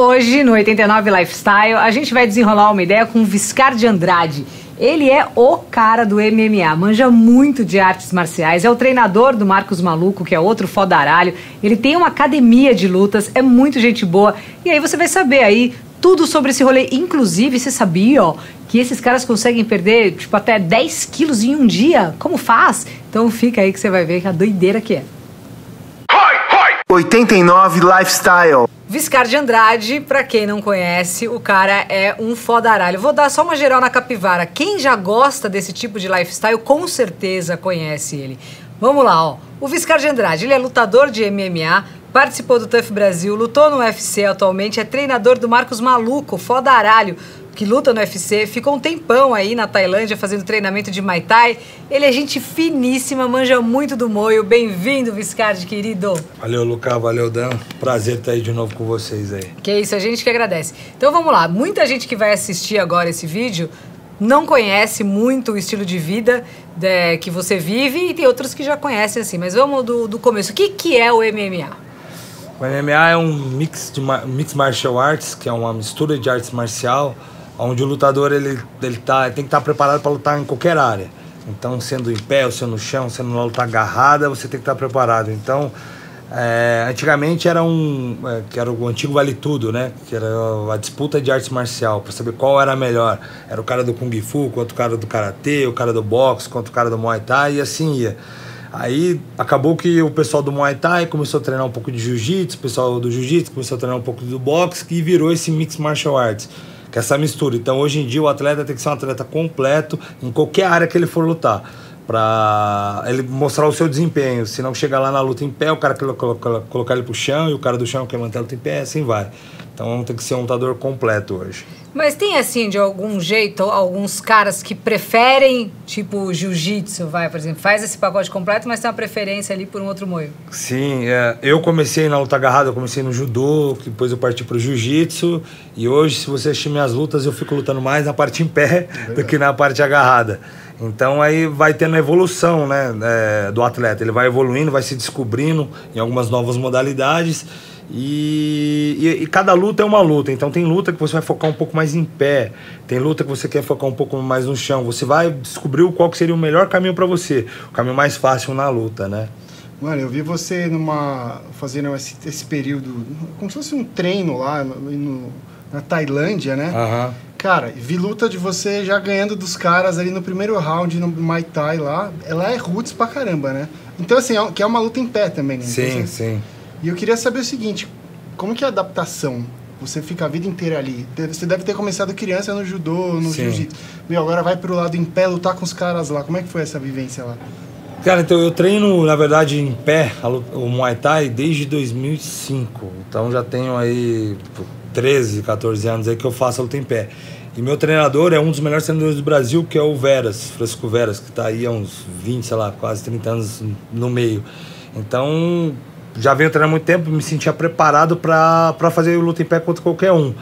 Hoje, no 89 Lifestyle, a gente vai desenrolar uma ideia com o Viscardi Andrade. Ele é o cara do MMA, manja muito de artes marciais, é o treinador do Marcos Maluco, que é outro fodaralho. Ele tem uma academia de lutas, é muito gente boa. E aí você vai saber aí tudo sobre esse rolê. Inclusive, você sabia, ó, que esses caras conseguem perder, tipo, até 10 quilos em um dia? Como faz? Então fica aí que você vai ver a doideira que é. 89 Lifestyle. Viscardi Andrade, pra quem não conhece, o cara é um fodaralho. Vou dar só uma geral na capivara. Quem já gosta desse tipo de lifestyle, com certeza conhece ele. Vamos lá, ó. O Viscardi Andrade, ele é lutador de MMA, participou do TUF Brasil, lutou no UFC atualmente, é treinador do Marcos Maluco, fodaralho, que luta no UFC, ficou um tempão aí na Tailândia fazendo treinamento de Muay Thai. Ele é gente finíssima, manja muito do moio. Bem-vindo, Viscardi, querido. Valeu, Lucas, valeu, Dan. Prazer estar aí de novo com vocês aí. Que isso, a gente que agradece. Então vamos lá, muita gente que vai assistir agora esse vídeo não conhece muito o estilo de vida que você vive e tem outros que já conhecem assim, mas vamos do começo. O que é o MMA? O MMA é um mix martial arts, que é uma mistura de artes marcial, onde o lutador tem que estar preparado para lutar em qualquer área. Então, sendo em pé, ou sendo no chão, sendo na luta agarrada, você tem que estar preparado. Então, antigamente era o antigo vale tudo, né? Que era a disputa de artes marcial, para saber qual era a melhor. Era o cara do Kung Fu contra o cara do Karatê, o cara do boxe contra o cara do Muay Thai, e assim ia. Aí acabou que o pessoal do Muay Thai começou a treinar um pouco de Jiu-Jitsu, o pessoal do Jiu-Jitsu começou a treinar um pouco do boxe e virou esse Mixed Martial Arts, que é essa mistura. Então hoje em dia o atleta tem que ser um atleta completo em qualquer área que ele for lutar, pra ele mostrar o seu desempenho. Se não chegar lá na luta em pé, o cara colocar ele pro chão e o cara do chão quer manter a luta em pé, assim vai. Então tem que ser um lutador completo hoje. Mas tem assim, de algum jeito, alguns caras que preferem, tipo jiu-jitsu, vai, por exemplo, faz esse pacote completo, mas tem uma preferência ali por um outro moio. Sim, eu comecei na luta agarrada, eu comecei no judô, depois eu parti pro jiu-jitsu, e hoje, se você assistir minhas lutas, eu fico lutando mais na parte em pé do que na parte agarrada. Então aí vai tendo a evolução, né, do atleta, ele vai evoluindo, vai se descobrindo em algumas novas modalidades. E cada luta é uma luta. Então tem luta que você vai focar um pouco mais em pé, tem luta que você quer focar um pouco mais no chão. Você vai descobrir qual que seria o melhor caminho para você, o caminho mais fácil na luta, né? Mano, eu vi você fazendo esse período, como se fosse um treino lá na Tailândia, né? Uhum. Cara, vi luta de você já ganhando dos caras ali no primeiro round no Muay Thai lá. Ela é roots pra caramba, né? Então assim, que é uma luta em pé também, né? Sim, então, sim. E eu queria saber o seguinte, como que é a adaptação? Você fica a vida inteira ali. Você deve ter começado criança no judô, no jiu-jitsu. Meu, agora vai pro lado em pé, lutar com os caras lá. Como é que foi essa vivência lá? Cara, então eu treino, na verdade, em pé, o Muay Thai, desde 2005. Então já tenho aí 13, 14 anos aí que eu faço a luta em pé. E meu treinador é um dos melhores treinadores do Brasil, que é o Veras, Francisco Veras, que tá aí há uns 20, sei lá, quase 30 anos no meio. Então já venho treinando há muito tempo, me sentia preparado para fazer luta em pé contra qualquer um.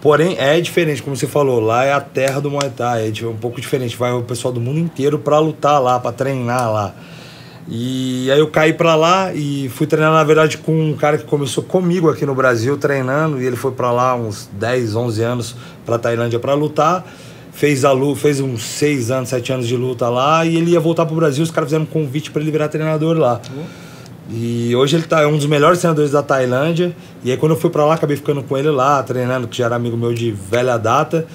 Porém, é diferente, como você falou, lá é a terra do Muay Thai, é um pouco diferente. Vai o pessoal do mundo inteiro para lutar lá, para treinar lá. E aí eu caí para lá e fui treinar, na verdade, com um cara que começou comigo aqui no Brasil treinando. E ele foi para lá uns 10, 11 anos para Tailândia para lutar. Fez uns 6 anos, 7 anos de luta lá e ele ia voltar pro Brasil. Os caras fizeram um convite para ele virar treinador lá. E hoje ele é um dos melhores treinadores da Tailândia. E aí quando eu fui pra lá, acabei ficando com ele lá, treinando, que já era amigo meu de velha data.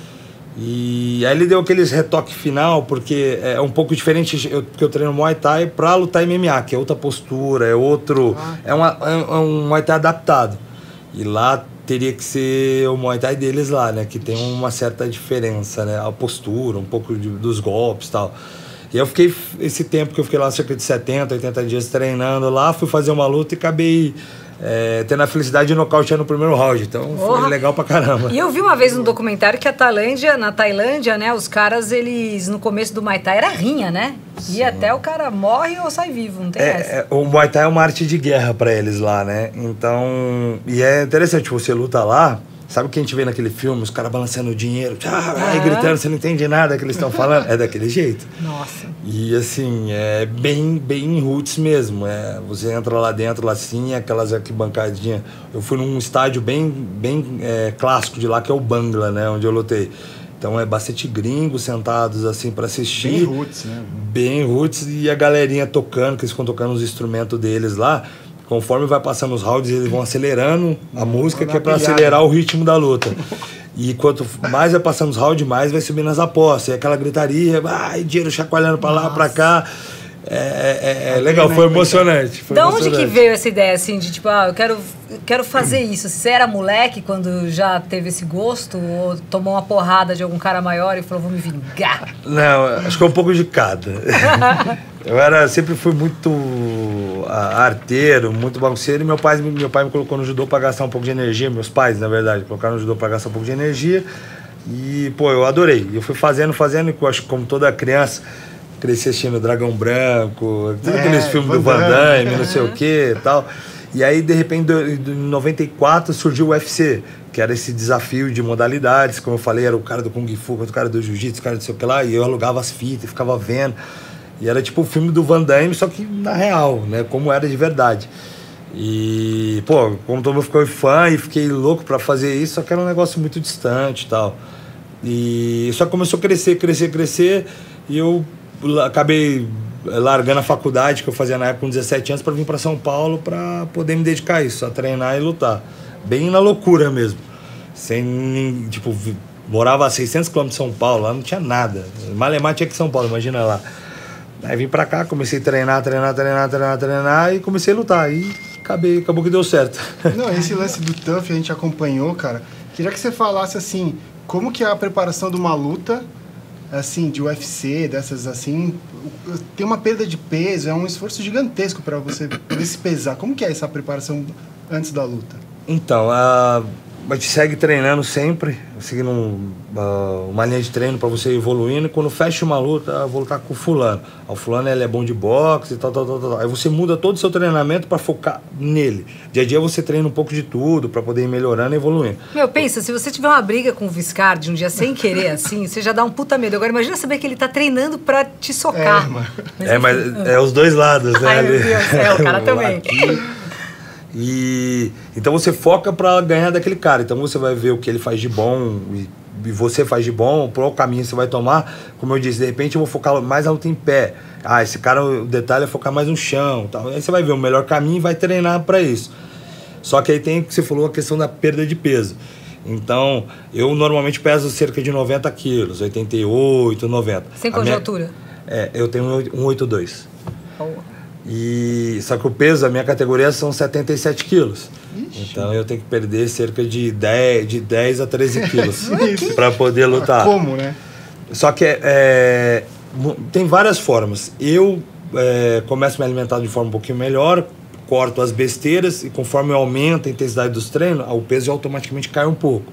E aí ele deu aqueles retoque final, porque é um pouco diferente, porque eu treino Muay Thai pra lutar MMA, que é outra postura, é outro... É um Muay Thai adaptado. E lá teria que ser o Muay Thai deles lá, né? Que tem uma certa diferença, né? A postura, um pouco dos golpes e tal. E eu fiquei, esse tempo que eu fiquei lá, cerca de 70, 80 dias treinando lá, fui fazer uma luta e acabei tendo a felicidade de nocautear no primeiro round. Então foi legal pra caramba. E eu vi uma vez no documentário que na Tailândia, né, os caras, eles, no começo do Muay Thai, era rinha, né? Sim. E até o cara morre ou sai vivo, não tem essa. O Muay Thai é uma arte de guerra pra eles lá, né? Então, e é interessante, você luta lá, Sabe o que a gente vê naquele filme? Os caras balançando o dinheiro, e gritando, você não entende nada que eles estão falando. É daquele jeito. Nossa. E assim, é bem roots mesmo. É, você entra lá dentro, assim, aquelas arquibancadinhas. Eu fui num estádio bem clássico de lá, que é o Bangla, né? Onde eu lutei. Então é bastante gringo sentados assim pra assistir. Bem roots, né? Bem roots, e a galerinha tocando, que eles ficam tocando os instrumentos deles lá. Conforme vai passando os rounds, eles vão acelerando a música, que é para acelerar o ritmo da luta. E quanto mais vai passando os rounds, mais vai subindo as apostas. E aquela gritaria, dinheiro chacoalhando para lá, para cá. É legal, foi emocionante. Foi emocionante. Onde que veio essa ideia, assim, de tipo, eu quero fazer isso? Você era moleque quando já teve esse gosto? Ou tomou uma porrada de algum cara maior e falou, vou me vingar? Não, acho que é um pouco de cada. Sempre fui muito arteiro, muito bagunceiro, e meu pai me colocou no judô para gastar um pouco de energia. Meus pais, na verdade, colocaram no judô para gastar um pouco de energia. E, pô, eu adorei. Eu fui fazendo, e acho que como toda criança, cresci assistindo Dragão Branco, todos aqueles filmes do Van Damme, não sei o que e tal. E aí, de repente, em 94, surgiu o UFC, que era esse desafio de modalidades. Como eu falei, era o cara do Kung Fu, o cara do Jiu Jitsu, o cara do sei o que lá. E eu alugava as fitas, ficava vendo. E era tipo o filme do Van Damme, só que na real, né? Como era de verdade. E, pô, como todo mundo ficou fã e fiquei louco pra fazer isso, só que era um negócio muito distante e tal. E só começou a crescer, e eu acabei largando a faculdade que eu fazia na época com 17 anos pra vir pra São Paulo pra poder me dedicar a isso, a treinar e lutar. Bem na loucura mesmo. Sem, tipo, morava a 600 km de São Paulo, lá não tinha nada. Malemar tinha que São Paulo, imagina lá. Aí vim pra cá, comecei a treinar e comecei a lutar. E acabou que deu certo. Não, esse lance do TUF a gente acompanhou, cara. Queria que você falasse, assim, como que é a preparação de uma luta, assim, de UFC, dessas assim. Tem uma perda de peso, é um esforço gigantesco pra você poder se pesar. Como que é essa preparação antes da luta? Então, a gente segue treinando sempre, seguindo uma linha de treino para você ir evoluindo. Quando fecha uma luta, eu vou lutar com o fulano. O fulano, ele é bom de boxe e tal. Aí você muda todo o seu treinamento para focar nele. Dia a dia você treina um pouco de tudo para poder ir melhorando e evoluindo. Meu, pensa, se você tiver uma briga com o Viscardi um dia sem querer, assim, você já dá um puta medo. Agora imagina saber que ele tá treinando para te socar. Mas é os dois lados, né? Ai, meu Deus, o cara também. E então você foca pra ganhar daquele cara. Então você vai ver o que ele faz de bom e você faz de bom, qual caminho você vai tomar. Como eu disse, de repente eu vou focar mais a luta em pé. Esse cara, o detalhe é focar mais no chão, tal. Aí você vai ver o melhor caminho e vai treinar pra isso. Só que aí tem o que você falou, a questão da perda de peso. Então, eu normalmente peso cerca de 90 quilos, 88, 90. Sem conjuntura? Eu tenho 1,82. Só que o peso da minha categoria são 77 quilos. Ixi. Então eu tenho que perder cerca de 10 a 13 quilos para poder lutar. Como, né? Só que tem várias formas. Eu começo a me alimentar de forma um pouquinho melhor, corto as besteiras e conforme eu aumento a intensidade dos treinos, o peso automaticamente cai um pouco.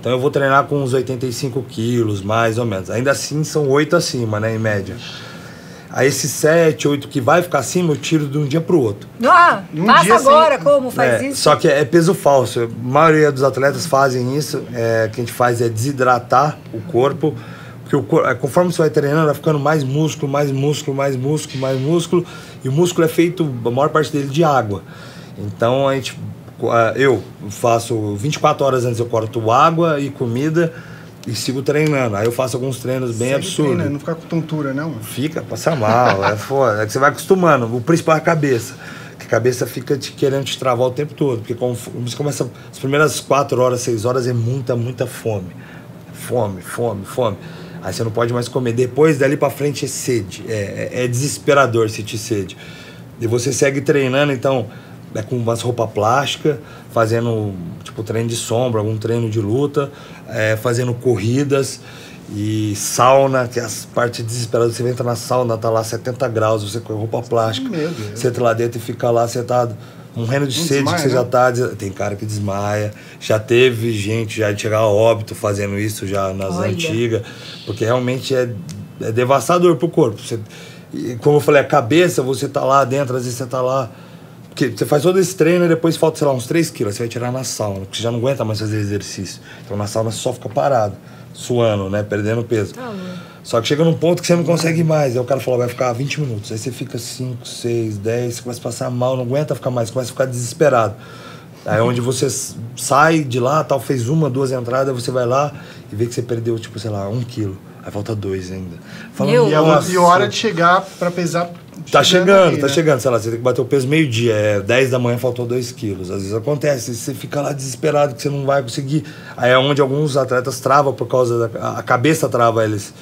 Então eu vou treinar com uns 85 quilos, mais ou menos. Ainda assim são 8 acima, né, em média. A esses 7, 8 que vai ficar acima, eu tiro de um dia pro outro. Passa agora, assim, como faz isso? Só que é peso falso. A maioria dos atletas fazem isso. O que a gente faz é desidratar o corpo. Porque o corpo, conforme você vai treinando, vai ficando mais músculo, mais músculo, mais músculo, mais músculo. E o músculo é feito, a maior parte dele, de água. Então, eu faço 24 horas antes, eu corto água e comida. E sigo treinando. Aí eu faço alguns treinos bem absurdos. Não fica com tontura, não? Fica, passa mal. É foda. É que você vai acostumando. O principal é a cabeça. Que a cabeça fica querendo te travar o tempo todo. Porque como você começa as primeiras 4 horas, 6 horas, é muita fome. Fome. Aí você não pode mais comer. Depois, dali pra frente, é sede. É desesperador sentir sede. E você segue treinando, então, com umas roupas plásticas, fazendo tipo treino de sombra, algum treino de luta, fazendo corridas e sauna, que é a parte desesperada. Você entra na sauna, tá lá 70 graus, você com roupa plástica, você entra lá dentro e fica lá sentado, morrendo de sede, desmaia, que você já tá. Tem cara que desmaia, já teve gente já chegar a óbito fazendo isso já nas antigas, porque realmente é devastador pro corpo. E como eu falei, a cabeça, você tá lá dentro, às vezes você tá lá Porque você faz todo esse treino e depois falta, sei lá, uns 3 quilos. Você vai tirar na sauna, porque você já não aguenta mais fazer exercício. Então na sauna você só fica parado, suando, né? Perdendo peso. Tá. Só que chega num ponto que você não consegue mais. Aí o cara falou, vai ficar 20 minutos. Aí você fica 5, 6, 10, você começa a passar mal, não aguenta ficar mais, começa a ficar desesperado. Aí onde você sai de lá, tal, fez 1, 2 entradas, você vai lá e vê que você perdeu, tipo, sei lá, 1 quilo. Aí falta 2 ainda. Falando, e é uma hora de chegar pra pesar. Tá chegando, aí, tá, né? Chegando, sei lá, você tem que bater o peso meio-dia, 10 da manhã faltou 2 quilos. Às vezes acontece, você fica lá desesperado que você não vai conseguir. Aí é onde alguns atletas travam por causa da... A cabeça trava eles.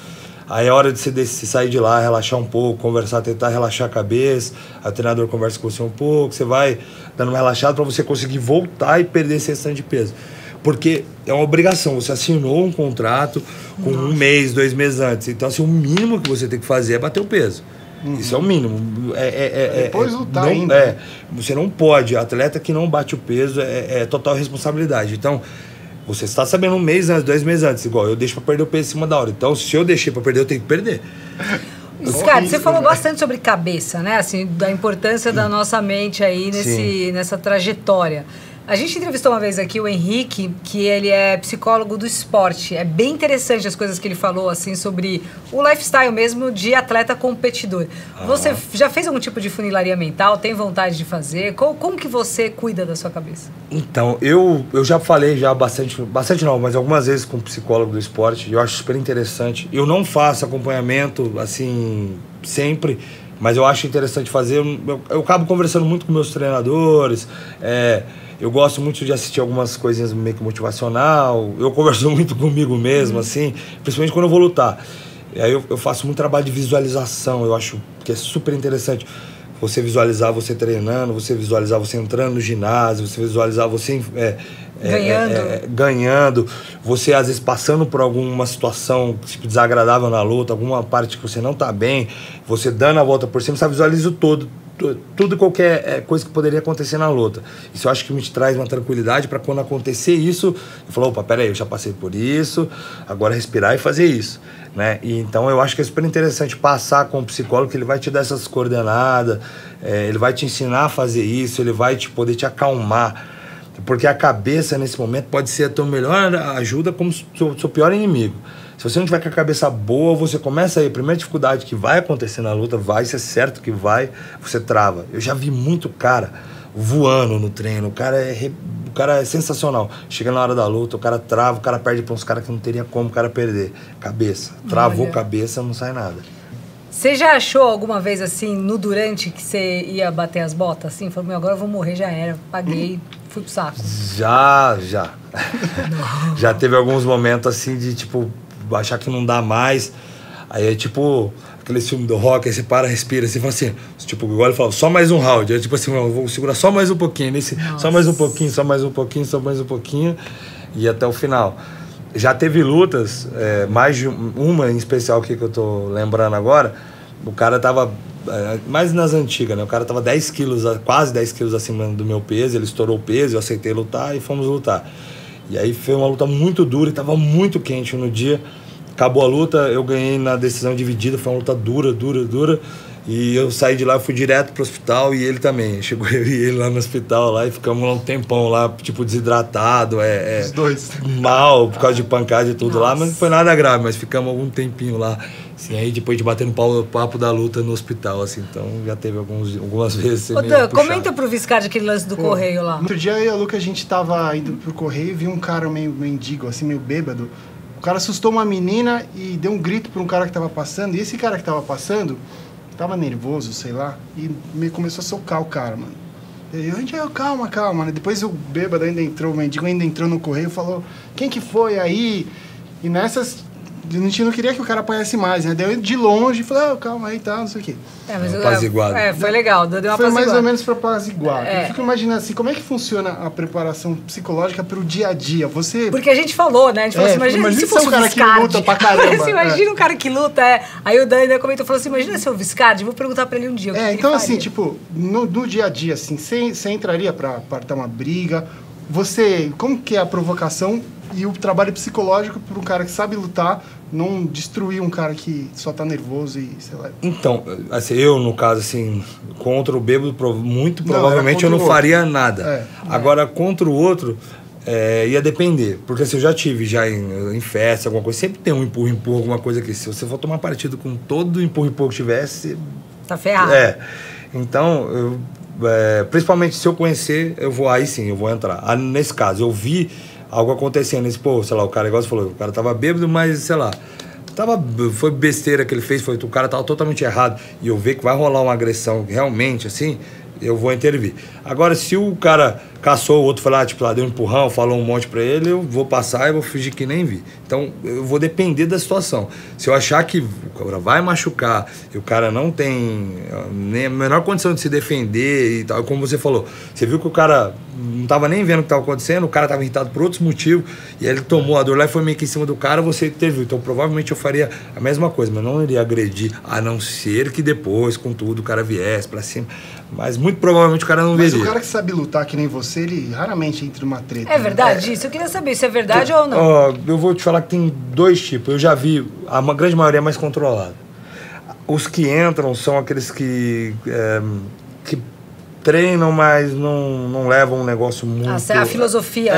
Aí é hora de você sair de lá, relaxar um pouco, conversar, tentar relaxar a cabeça. Aí o treinador conversa com você um pouco, você vai dando uma relaxada pra você conseguir voltar e perder esse restante de peso. Porque é uma obrigação, você assinou um contrato com 1 mês, 2 meses antes. Então, assim, o mínimo que você tem que fazer é bater o peso. Uhum. Isso é o mínimo. Depois lutar ainda. Você não pode, atleta que não bate o peso é total responsabilidade. Então, você está sabendo 1 mês antes, 2 meses antes, igual eu deixo para perder o peso em cima da hora. Então, se eu deixei para perder, eu tenho que perder. Viscardi, você falou bastante sobre cabeça, né? Assim, da importância da nossa mente aí nessa trajetória. A gente entrevistou uma vez aqui o Henrique, que ele é psicólogo do esporte. É bem interessante as coisas que ele falou, assim, sobre o lifestyle mesmo de atleta competidor. Você já fez algum tipo de funilaria mental? Tem vontade de fazer? Como que você cuida da sua cabeça? Então, eu já falei já bastante não, mas algumas vezes com um psicólogo do esporte. Eu acho super interessante. Eu não faço acompanhamento, assim, sempre... Mas eu acho interessante fazer. Eu acabo conversando muito com meus treinadores. Eu gosto muito de assistir algumas coisinhas meio que motivacional. Eu converso muito comigo mesmo, assim. Principalmente quando eu vou lutar. E aí eu faço muito trabalho de visualização. Eu acho que é super interessante. Você visualizar você treinando, você visualizar você entrando no ginásio, você visualizar você... ganhando, você às vezes passando por alguma situação tipo, desagradável na luta, alguma parte que você não tá bem, você dando a volta por cima, você visualiza tudo qualquer coisa que poderia acontecer na luta. Isso eu acho que me traz uma tranquilidade para quando acontecer isso, eu falo, opa, peraí, eu já passei por isso, agora respirar e fazer isso, né? E, então eu acho que é super interessante passar com o psicólogo, que ele vai te dar essas coordenadas, ele vai te ensinar a fazer isso, ele vai poder te acalmar. Porque a cabeça, nesse momento, pode ser a tua melhor ajuda como seu pior inimigo. Se você não tiver com a cabeça boa, você começa aí. A primeira dificuldade que vai acontecer na luta, vai ser certo que vai, você trava. Eu já vi muito cara voando no treino. O cara é sensacional. Chega na hora da luta, o cara trava, o cara perde para uns caras que não teria como o cara perder. Cabeça. Travou cabeça, não sai nada. Você já achou alguma vez, assim, no durante, que você ia bater as botas? Assim, falou, meu, agora eu vou morrer, já era. Paguei, fui pro saco. Já. Já teve alguns momentos, assim, de, tipo, achar que não dá mais. Aí é, tipo, aquele filme do rock, aí você para, respira, assim, fala assim, tipo, igual ele fala, só mais um round. Aí, tipo assim, eu vou segurar só mais um pouquinho. Só mais um pouquinho, só mais um pouquinho, só mais um pouquinho. E até o final. Já teve lutas, mais de uma em especial que eu tô lembrando agora, o cara tava, mais nas antigas, né? O cara tava 10 quilos, quase 10 quilos acima do meu peso, ele estourou o peso, eu aceitei lutar e fomos lutar. E aí foi uma luta muito dura e tava muito quente no dia. Acabou a luta, eu ganhei na decisão dividida, foi uma luta dura. E eu saí de lá, fui direto pro hospital e ele também. Chegou eu e ele lá no hospital lá, e ficamos lá um tempão lá, tipo, desidratado, os dois. Mal, por causa de pancada e tudo. Nossa. Lá, mas não foi nada grave, mas ficamos algum tempinho lá. Assim, aí depois de bater no papo da luta no hospital, assim, então já teve algumas vezes. Ô, Dan, comenta pro Viscardi aquele lance do correio lá. Outro dia eu e a Luca, a gente tava indo pro correio e vi um cara meio mendigo, assim, meio bêbado. O cara assustou uma menina e deu um grito pra um cara que tava passando, e esse cara que tava passando tava nervoso, sei lá, e meio começou a socar o cara, mano. E eu, calma, né? Depois o bêbado ainda entrou, o mendigo ainda entrou no correio e falou, quem que foi aí? E nessas, a gente não queria que o cara apanhasse mais, né? Daí eu, de longe, falei, calma aí, tá, não sei o quê. Mas apaziguado. Foi legal, deu uma apaziguada. Foi mais ou menos pra apaziguar. Eu fico imaginando assim, como é que funciona a preparação psicológica pro dia a dia? Você... Porque a gente falou, né? A gente falou assim, imagina se fosse um cara Viscardi, que luta pra caramba. Imagina um cara que luta, Aí o Dan ainda comentou, falou assim, imagina se é o Viscardi, vou perguntar pra ele um dia. Então assim, tipo, no dia a dia, assim, você entraria pra apartar uma briga? Como que é a provocação E o trabalho psicológico para um cara que sabe lutar, não destruir um cara que só tá nervoso e sei lá. Então, assim, eu no caso, assim, contra o bêbado, muito provavelmente eu não faria nada. É, agora, contra o outro, ia depender. Porque assim, eu já tive já em festa, alguma coisa, sempre tem um empurra-empurra, alguma coisa que se você for tomar partido com todo o empurra-empurra que tivesse... Tá ferrado. É. Então, principalmente se eu conhecer, eu vou aí sim, eu vou entrar. Nesse caso, eu vi algo acontecendo, esse, pô, sei lá, o cara, igual você falou, o cara tava bêbado, mas, sei lá, foi besteira que ele fez, o cara tava totalmente errado, e eu ver que vai rolar uma agressão realmente, assim, eu vou intervir. Agora, se o cara caçou, o outro foi lá, tipo, lá, deu um empurrão, falou um monte pra ele, eu vou passar e vou fingir que nem vi. Então, eu vou depender da situação. Se eu achar que o cara vai machucar e o cara não tem nem a menor condição de se defender e tal, como você falou, você viu que o cara não tava nem vendo o que tava acontecendo, o cara tava irritado por outros motivos, e aí ele tomou a dor lá e foi meio que em cima do cara, você interviu. Então, provavelmente eu faria a mesma coisa, mas não iria agredir, a não ser que depois, com tudo, o cara viesse pra cima. Mas muito provavelmente o cara não veria. Mas o cara que sabe lutar que nem você, ele raramente entra numa treta. É verdade, né? Isso? Eu queria saber se é verdade ou não. Ó, eu vou te falar que tem dois tipos. Eu já vi, a grande maioria é mais controlada. Os que entram são aqueles que treinam, mas não levam um negócio muito... Nossa, é a filosofia,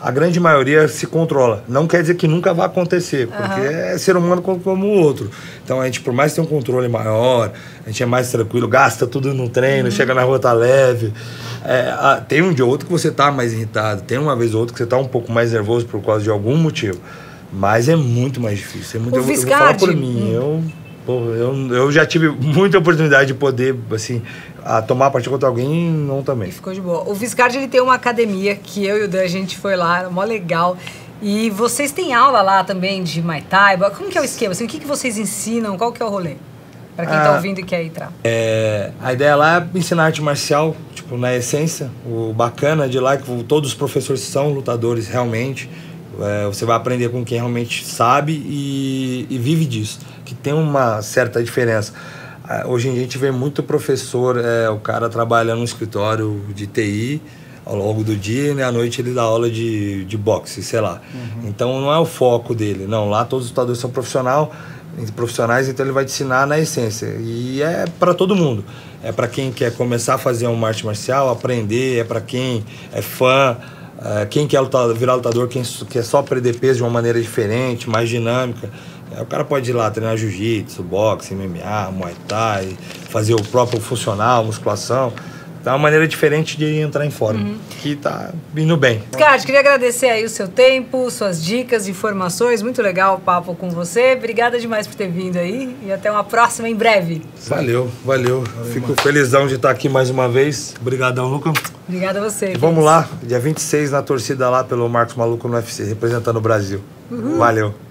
a grande maioria se controla. Não quer dizer que nunca vai acontecer, porque é ser humano como o outro. Então, a gente, por mais que tenha um controle maior, a gente é mais tranquilo, gasta tudo no treino, chega na rua, tá leve. Tem um dia ou outro que você tá mais irritado, tem uma vez ou outra que você tá um pouco mais nervoso por causa de algum motivo. Mas é muito mais difícil. É muito, eu vou falar por mim, eu já tive muita oportunidade de poder, assim, tomar partido contra alguém, não também. E ficou de boa. O Viscardi, ele tem uma academia que eu e o Dan, a gente foi lá, era mó legal. E vocês têm aula lá também de Muay Thai? Como que é o esquema? Assim, o que vocês ensinam? Qual que é o rolê? Pra quem tá ouvindo e quer entrar. A ideia lá é ensinar arte marcial, tipo, na essência. O bacana de lá é que todos os professores são lutadores realmente. Você vai aprender com quem realmente sabe e vive disso. Que tem uma certa diferença. Hoje em dia a gente vê muito professor, o cara trabalha num escritório de TI ao longo do dia e, né, à noite ele dá aula de boxe, sei lá. Então não é o foco dele, não. Lá todos os lutadores são profissionais, então ele vai te ensinar na essência. E é para todo mundo. É para quem quer começar a fazer uma arte marcial, aprender, é para quem é fã, quem quer virar lutador, quem quer só perder peso de uma maneira diferente, mais dinâmica. O cara pode ir lá treinar jiu-jitsu, boxe, MMA, muay thai, fazer o próprio funcional, musculação. É uma maneira diferente de entrar em forma, que tá indo bem. Viscardi, queria agradecer aí o seu tempo, suas dicas, informações. Muito legal o papo com você. Obrigada demais por ter vindo aí e até uma próxima em breve. Valeu, valeu. Fico felizão de estar aqui mais uma vez. Obrigadão, Luca. Obrigada a você. Vamos lá, dia 26 na torcida lá pelo Marcos Maluco no UFC, representando o Brasil. Valeu.